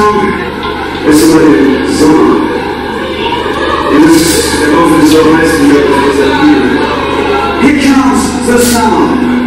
This is a symbol. It is above the surface, and the surface is here. Here comes the sound.